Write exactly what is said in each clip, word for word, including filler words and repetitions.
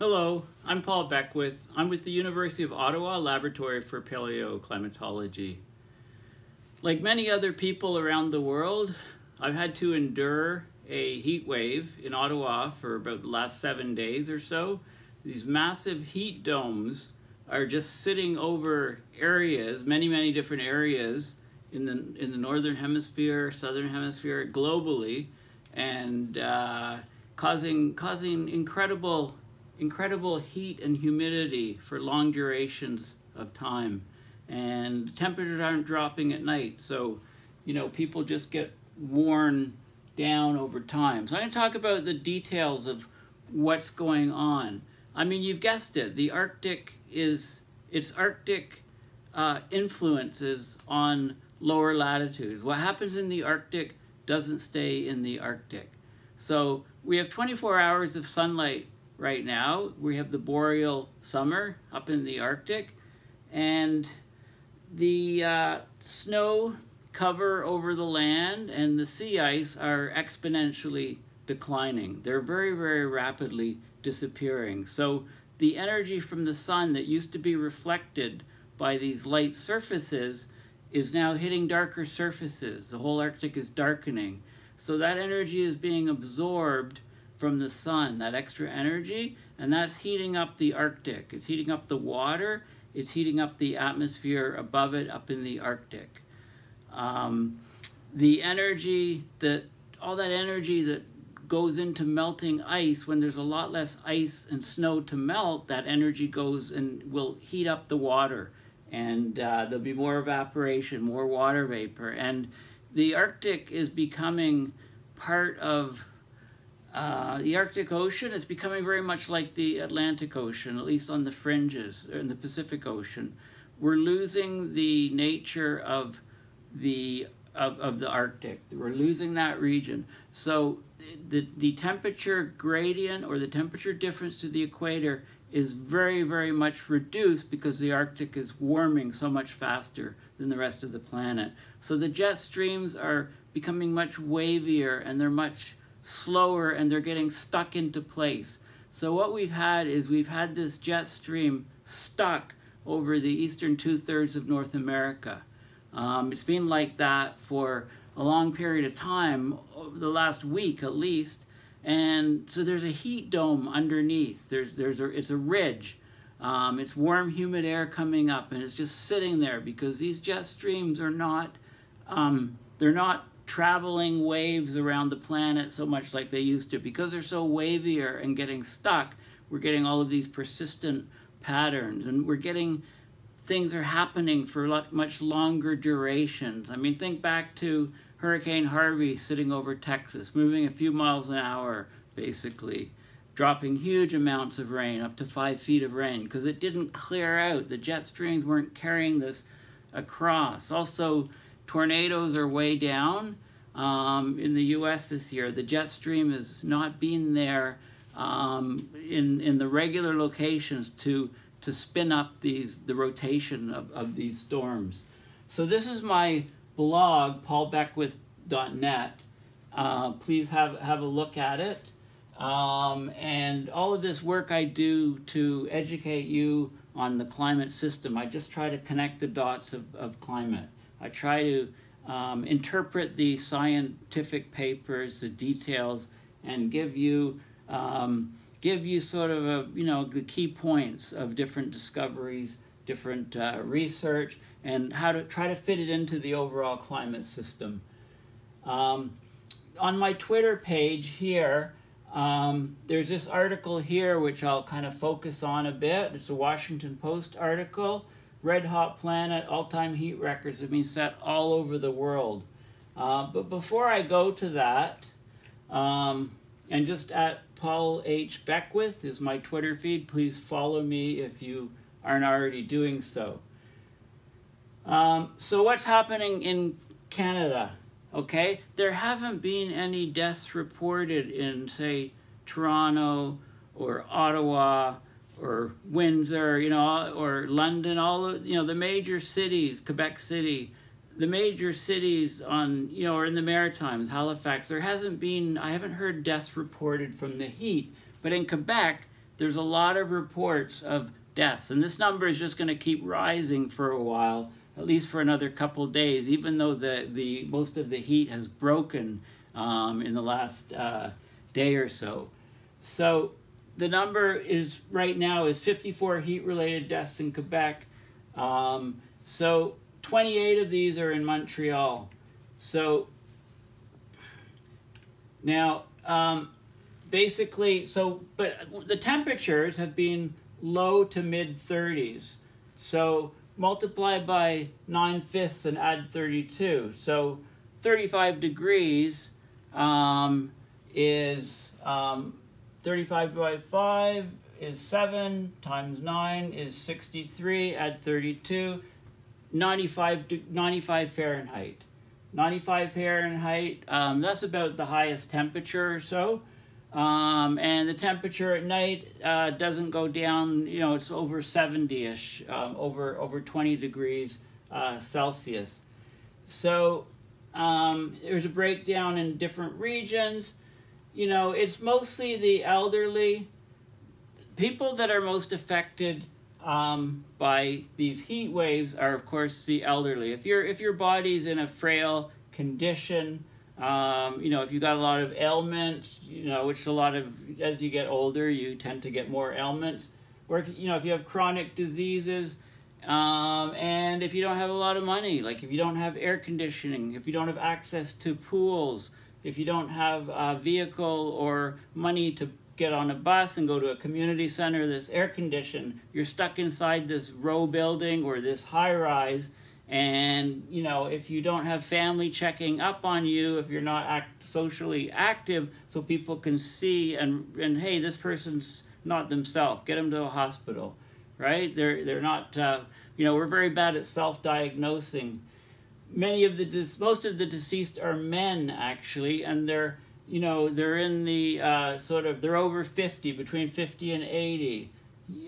Hello, I'm Paul Beckwith. I'm with the University of Ottawa Laboratory for Paleoclimatology. Like many other people around the world, I've had to endure a heat wave in Ottawa for about the last seven days or so. These massive heat domes are just sitting over areas, many, many different areas in the in the northern hemisphere, southern hemisphere, globally, and uh, causing causing incredible incredible heat and humidity for long durations of time. And temperatures aren't dropping at night, so you know people just get worn down over time. So I'm going to talk about the details of what's going on. I mean, you've guessed it. The Arctic is its Arctic uh, influences on lower latitudes. What happens in the Arctic doesn't stay in the Arctic. So we have twenty-four hours of sunlight right now. We have the boreal summer up in the Arctic, and the uh, snow cover over the land and the sea ice are exponentially declining. They're very, very rapidly disappearing. So the energy from the sun that used to be reflected by these light surfaces is now hitting darker surfaces. The whole Arctic is darkening. So that energy is being absorbed from the sun, that extra energy, and that's heating up the Arctic. It's heating up the water. It's heating up the atmosphere above it up in the Arctic. Um, the energy that, all that energy that goes into melting ice, when there's a lot less ice and snow to melt, that energy goes and will heat up the water, and uh, there'll be more evaporation, more water vapor, and the Arctic is becoming part of uh, the Arctic Ocean. It's becoming very much like the Atlantic Ocean, at least on the fringes, or in the Pacific Ocean. We're losing the nature of the Of, of the Arctic. We're losing that region. So the the temperature gradient, or the temperature difference to the equator, is very, very much reduced because the Arctic is warming so much faster than the rest of the planet. So the jet streams are becoming much wavier, and they're much slower, and they're getting stuck into place. So what we've had is we've had this jet stream stuck over the eastern two-thirds of North America. Um, it's been like that for a long period of time, the last week at least, and so there's a heat dome underneath. There's there's a, it's a ridge. Um, it's warm, humid air coming up, and it's just sitting there because these jet streams are not um, they're not traveling waves around the planet so much like they used to. Because they're so wavier and getting stuck, we're getting all of these persistent patterns, and we're getting. Things are happening for much longer durations. I mean, think back to Hurricane Harvey sitting over Texas, moving a few miles an hour, basically, dropping huge amounts of rain, up to five feet of rain, because it didn't clear out. The jet streams weren't carrying this across. Also, tornadoes are way down um, in the U S this year. The jet stream has not been there um, in, in the regular locations to to spin up these the rotation of, of these storms. So this is my blog, paul beckwith dot net. Uh, please have, have a look at it. Um, and all of this work I do to educate you on the climate system, I just try to connect the dots of, of climate. I try to um, interpret the scientific papers, the details, and give you um, give you sort of a, you know, the key points of different discoveries, different uh, research, and how to try to fit it into the overall climate system. Um, on my Twitter page here, um, there's this article here which I'll kind of focus on a bit. It's a Washington Post article. Red Hot Planet, all-time heat records have been set all over the world. Uh, but before I go to that, um, and just at Paul H Beckwith is my Twitter feed. Please follow me if you aren't already doing so. Um, so what's happening in Canada? Okay, there haven't been any deaths reported in, say, Toronto or Ottawa or Windsor, you know, or London. All of, you know, the major cities, Quebec City. The major cities on, you know, or in the Maritimes, Halifax, there hasn't been, I haven't heard deaths reported from the heat, but in Quebec, there's a lot of reports of deaths, and this number is just going to keep rising for a while, at least for another couple days, even though the, the most of the heat has broken um, in the last uh, day or so. So the number is right now is fifty-four heat-related deaths in Quebec. Um, so twenty-eight of these are in Montreal. So now, um, basically, so but the temperatures have been low to mid thirties. So multiply by nine fifths and add thirty-two. So thirty-five degrees um, is um, thirty-five by five is seven times nine is sixty-three, add thirty-two, ninety-five, ninety-five Fahrenheit. ninety-five Fahrenheit, um, that's about the highest temperature or so. Um, and the temperature at night uh, doesn't go down, you know, it's over seventy-ish, um, over over twenty degrees uh, Celsius. So um, there's a breakdown in different regions. You know, it's mostly the elderly, people that are most affected um, by these heat waves are, of course, the elderly. If you're, if your body's in a frail condition, Um, you know, if you got a lot of ailments, you know, which a lot of, as you get older, you tend to get more ailments. Or if, you know, if you have chronic diseases, um, and if you don't have a lot of money, like if you don't have air conditioning, if you don't have access to pools, if you don't have a vehicle or money to get on a bus and go to a community center that's air conditioned, you're stuck inside this row building or this high rise. And, you know, if you don't have family checking up on you, if you're not act- socially active, so people can see and, and hey, this person's not themselves, get them to a hospital, right? They're, they're not, uh, you know, we're very bad at self-diagnosing. Many of the, de- most of the deceased are men, actually, and they're, you know, they're in the uh, sort of, they're over fifty, between fifty and eighty.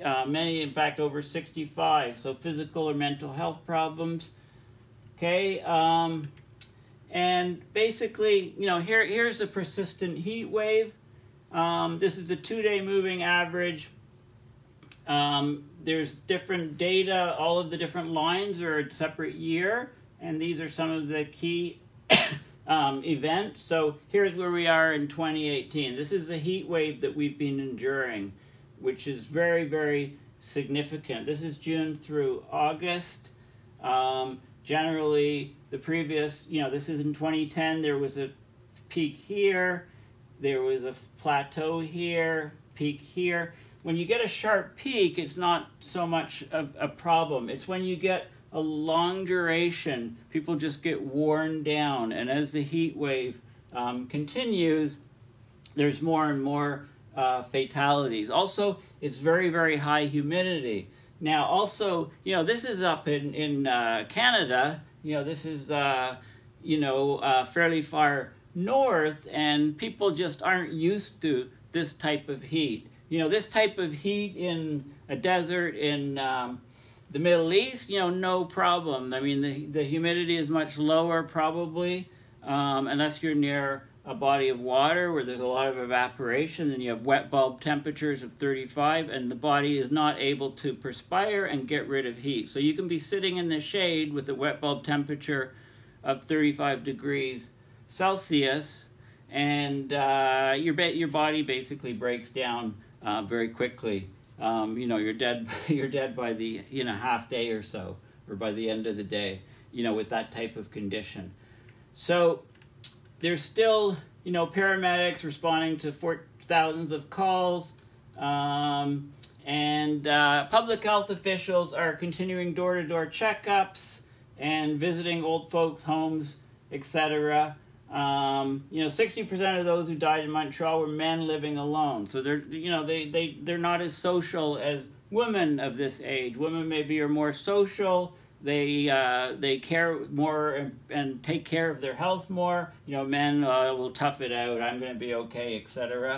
Uh, many, in fact, over sixty-five, so physical or mental health problems, okay? Um, and basically, you know, here here's a persistent heat wave. Um, this is a two-day moving average. Um, there's different data. All of the different lines are a separate year, and these are some of the key um, events. So here's where we are in twenty eighteen. This is the heat wave that we've been enduring, which is very, very significant. This is June through August. Um, generally, the previous, you know, this is in twenty ten, there was a peak here, there was a plateau here, peak here. When you get a sharp peak, it's not so much a, a problem. It's when you get a long duration, people just get worn down. And as the heat wave um, continues, there's more and more Uh, fatalities. Also, it's very, very high humidity. Now, also, you know, this is up in, in uh, Canada. You know, this is, uh, you know, uh, fairly far north, and people just aren't used to this type of heat. You know, this type of heat in a desert in um, the Middle East, you know, no problem. I mean, the, the humidity is much lower probably, um, unless you're near a body of water where there's a lot of evaporation and you have wet bulb temperatures of thirty-five and the body is not able to perspire and get rid of heat. So you can be sitting in the shade with a wet bulb temperature of thirty-five degrees Celsius and uh, your, ba- your body basically breaks down uh, very quickly. Um, you know, you're dead, you're dead by the, you know, half day or so, or by the end of the day, you know, with that type of condition. So there's still, you know, paramedics responding to four, thousands of calls, um, and uh, public health officials are continuing door-to-door checkups and visiting old folks' homes, et cetera. Um, you know, sixty percent of those who died in Montreal were men living alone, so they're, you know, they they they're not as social as women of this age. Women maybe are more social. They uh, they care more and, and take care of their health more. You know, men uh, will tough it out. I'm going to be okay, et cetera.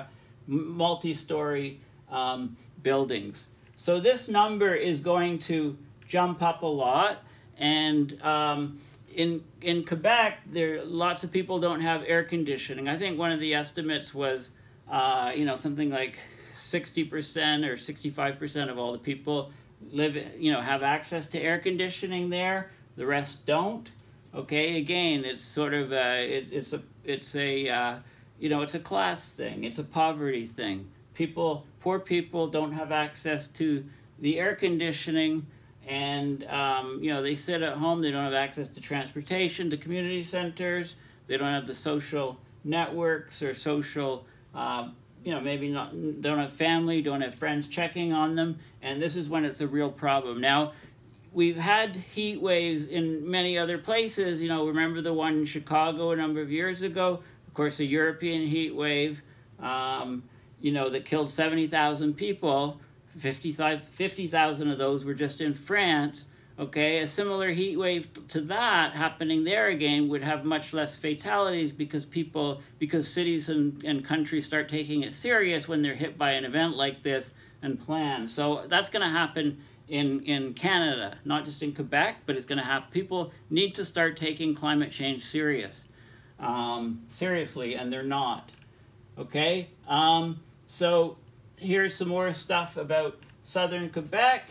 M- multi-story um, buildings. So this number is going to jump up a lot. And um, in in Quebec, there lots of people don't have air conditioning. I think one of the estimates was, uh, you know, something like sixty percent or sixty-five percent of all the people live, you know, have access to air conditioning there. The rest don't. Okay, again, it's sort of a, it, it's a, it's a, uh, you know, it's a class thing. It's a poverty thing. People, poor people don't have access to the air conditioning, and, um, you know, they sit at home. They don't have access to transportation, to community centers. They don't have the social networks or social, uh, you know, maybe not, don't have family, don't have friends checking on them. And this is when it's a real problem. Now, we've had heat waves in many other places. You know, remember the one in Chicago a number of years ago? Of course, a European heat wave, um, you know, that killed seventy thousand people. fifty thousand of those were just in France. Okay, a similar heat wave to that happening there again would have much less fatalities because people, because cities and, and countries start taking it serious when they're hit by an event like this and plan. So that's going to happen in, in Canada, not just in Quebec, but it's going to happen. People need to start taking climate change serious, um, seriously, and they're not. Okay, um, so here's some more stuff about southern Quebec.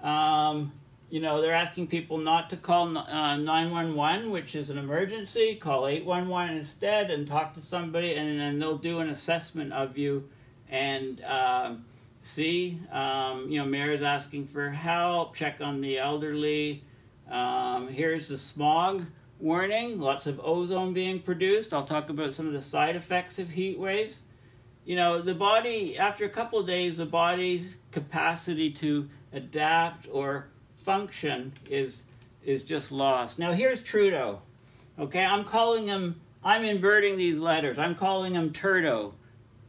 Um, You know, they're asking people not to call uh, nine one one, which is an emergency. Call eight one one instead and talk to somebody, and then they'll do an assessment of you and uh, see. Um, you know, mayor's asking for help, check on the elderly. Um, here's the smog warning, lots of ozone being produced. I'll talk about some of the side effects of heat waves. You know, the body, after a couple of days, the body's capacity to adapt or function is is just lost. Now here's Trudeau. Okay, I'm calling him, I'm inverting these letters. I'm calling him Turdo,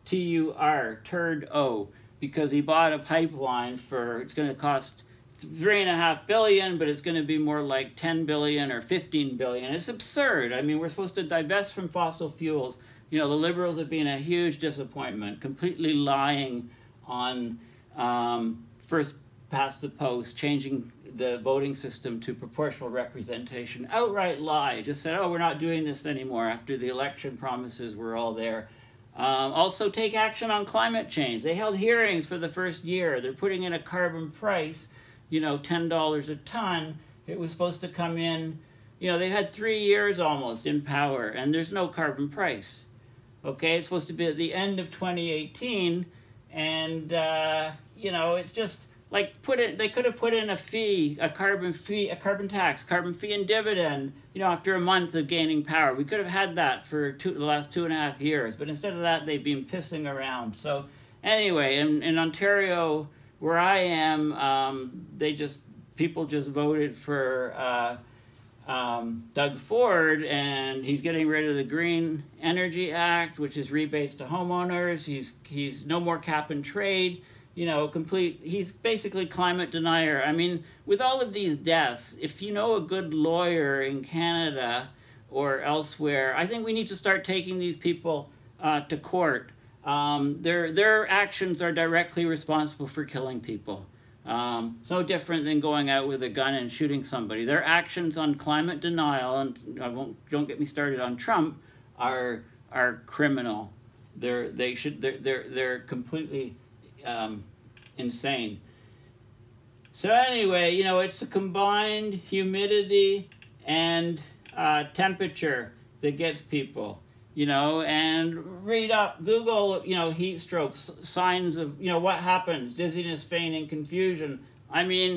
T U R, Turd-O, because he bought a pipeline for, it's going to cost three and a half billion, but it's going to be more like ten billion or fifteen billion. It's absurd. I mean, we're supposed to divest from fossil fuels. You know, the Liberals have been a huge disappointment, completely lying on um, first past the post, changing the voting system to proportional representation. Outright lie, just said, oh, we're not doing this anymore after the election promises were all there. Um, also take action on climate change. They held hearings for the first year. They're putting in a carbon price, you know, ten dollars a ton. It was supposed to come in, you know, they had three years almost in power and there's no carbon price. Okay, it's supposed to be at the end of twenty eighteen. And, uh, you know, it's just, Like put it, they could have put in a fee, a carbon fee, a carbon tax, carbon fee and dividend, you know, after a month of gaining power. We could have had that for two, the last two and a half years, but instead of that, they've been pissing around. So anyway, in, in Ontario, where I am, um, they just, people just voted for uh, um, Doug Ford, and he's getting rid of the Green Energy Act, which is rebates to homeowners. He's, he's no more cap and trade. You know, complete, he's basically climate denier. I mean, with all of these deaths, if you know a good lawyer in Canada or elsewhere, I think we need to start taking these people uh, to court. Um, their, their actions are directly responsible for killing people. Um, it's no different than going out with a gun and shooting somebody. Their actions on climate denial, and I won't, don't get me started on Trump, are, are criminal. They're, they should, they're, they're, they're completely Um, insane. So anyway, you know, it's the combined humidity and uh, temperature that gets people, you know, and read up, Google, you know, heat strokes, signs of, you know, what happens, dizziness, fainting, confusion. I mean,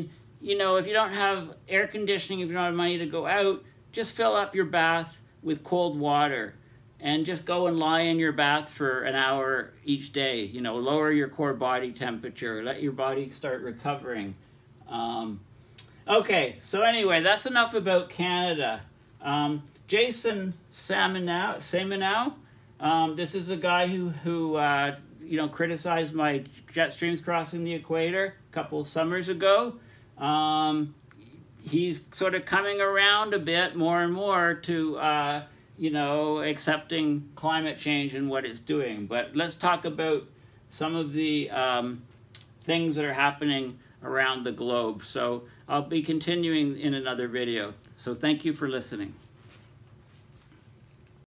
you know, if you don't have air conditioning, if you don't have money to go out, just fill up your bath with cold water. And just go and lie in your bath for an hour each day. You know, lower your core body temperature. Let your body start recovering. Um, okay, so anyway, that's enough about Canada. Um, Jason Samenow, Samenow um, this is the guy who, who uh, you know, criticized my jet streams crossing the equator a couple summers ago. Um, he's sort of coming around a bit more and more to Uh, you know, accepting climate change and what it's doing. But let's talk about some of the um, things that are happening around the globe. So I'll be continuing in another video. So thank you for listening.